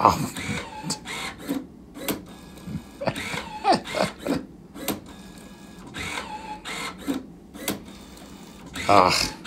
Oh. Ah.